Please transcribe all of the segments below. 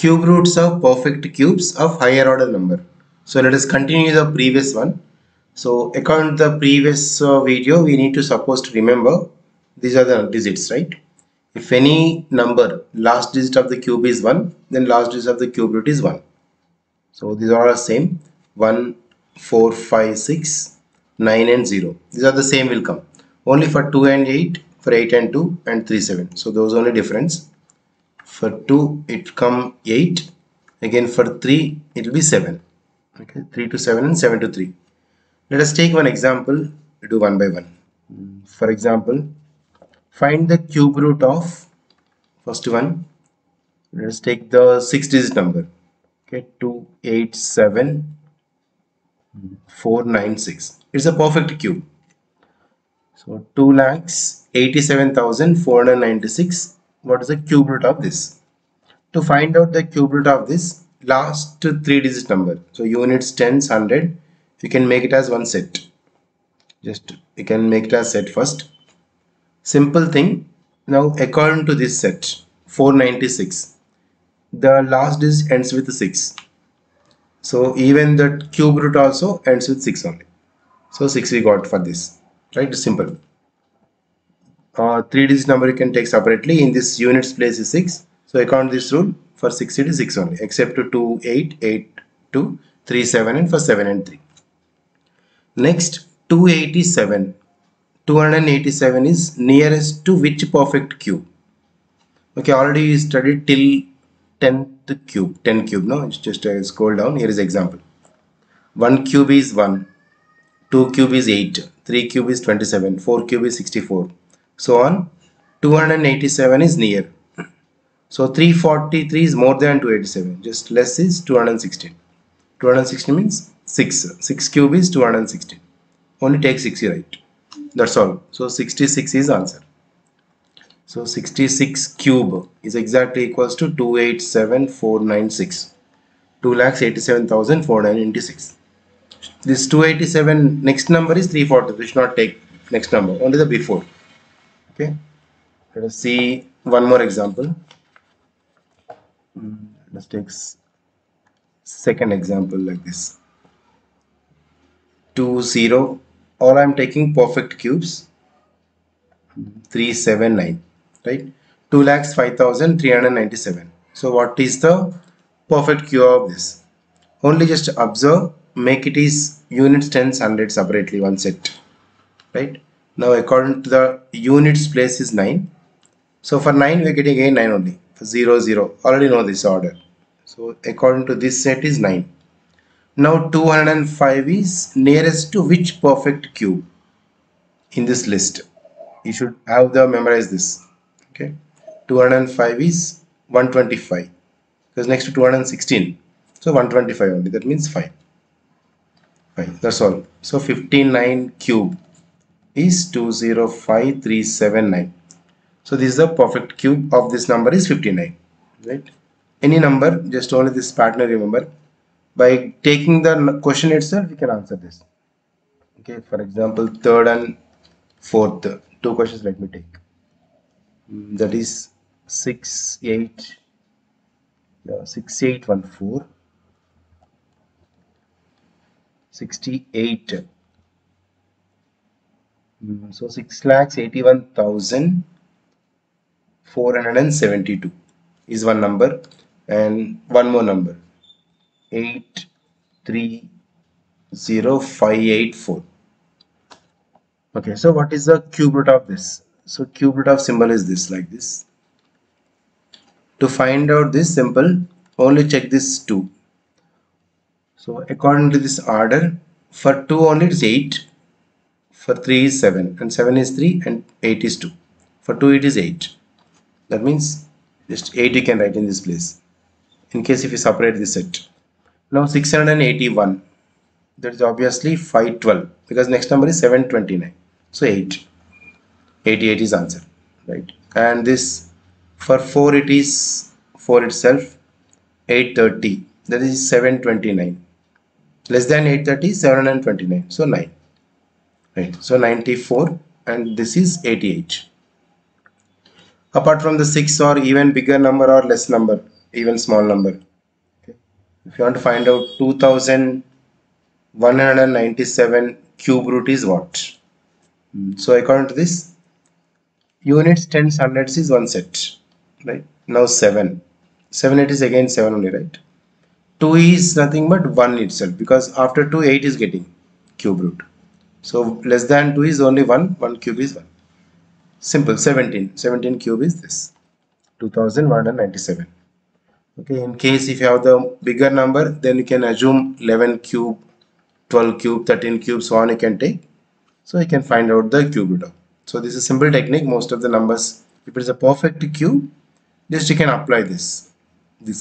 cube roots of perfect cubes of higher order number. So let us continue the previous one. So according to the previous video, we need to suppose to remember these are the digits, right? If any number last digit of the cube is 1, then last digit of the cube root is 1. So these are all same, 1, 4, 5, 6, 9 and 0. These are the same will come. Only for 2 and 8, for 8 and 2 and 3, 7. So those only difference. For 2 it come 8, again for 3 it will be 7. Okay, 3 to 7 and 7 to 3. Let us take one example, do one by one. For example, find the cube root of first one. Let us take the 6 digit number. Okay, 287496. It's a perfect cube. So 2,87,496. What is the cube root of this? To find out the cube root of this, last 3 digit number. So units, tens, 100. You can make it as one set. Just you can make it as set first. Simple thing. Now according to this set 496, the last digit ends with 6, so even the cube root also ends with 6 only. So 6 we got for this, right? Simple. 3 digit number you can take separately. In this units place is 6, so according to this rule for 6 it is 6 only, except to 2, 8, 8, 2, 3, 7 and for 7 and 3. Next 287. 287 is nearest to which perfect cube? Okay, already we studied till 10th cube. 10 cube, no? It's just scroll down. Here is example. 1 cube is 1. 2 cube is 8. 3 cube is 27. 4 cube is 64. So on. 287 is near. So 343 is more than 287. Just less is 216. 216 means 6. 6 cube is 216. Only take 6, right? That's all. So 66 is answer. So 66 cube is exactly equals to 287,496. 2,87,496. This 287 next number is 340. We should not take next number, only the before. Okay. Let us see one more example. Let's take second example like this. 20. Or I am taking perfect cubes. 379, right? 2,05,397. So what is the perfect cube of this? Only just observe, make it is units, tens, 100 separately one set, right? Now according to the units place is 9. So for 9 we are getting again 9 only. For 0, 0. Already know this order. So according to this set is 9. Now 205 is nearest to which perfect cube in this list? You should have the memorize this. Okay, 205 is 125 because next to 216, so 125 only. That means 5. That's all. So 59 cube is 205,379. So this is the perfect cube of this number is 59. Right? Any number, just only this pattern remember. By taking the question itself, we can answer this. Okay, for example, 3rd and 4th, 2 questions let me take. That is 6814, 68. So 6,81,472 is one number, and one more number. 8,305,8,4. Okay, so what is the cube root of this? So cube root of symbol is this, like this. To find out this symbol, only check this 2. So according to this order, for 2 only it is 8, for 3 is 7, and 7 is 3 and 8 is 2. For 2 it is 8. That means just 8 you can write in this place, in case if you separate this set. Now 681, that is obviously 512 because next number is 729, so 8. 88 is answer, right? And this for 4 it is 4 itself, 830, that is 729, less than 830, 729, so 9, right? So 94 and this is 88. Apart from the 6 or even bigger number or less number, even small number. Okay. If you want to find out 2197 cube root is what? So according to this, units, tens, hundreds is one set, right? Now 7, it is again 7 only, right? 2 is nothing but 1 itself, because after 2, 8 is getting cube root. So less than 2 is only 1, 1 cube is 1. Simple. 17 cube is this, 2197. Okay, in case if you have the bigger number, then you can assume 11 cube, 12 cube, 13 cube, so on you can take. So you can find out the cube root. So this is a simple technique. Most of the numbers, if it is a perfect cube, just you can apply this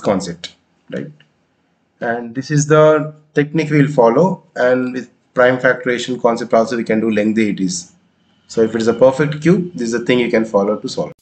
concept, right? And this is the technique we will follow, and with prime factorization concept also we can do lengthy it is. So if it is a perfect cube, this is the thing you can follow to solve.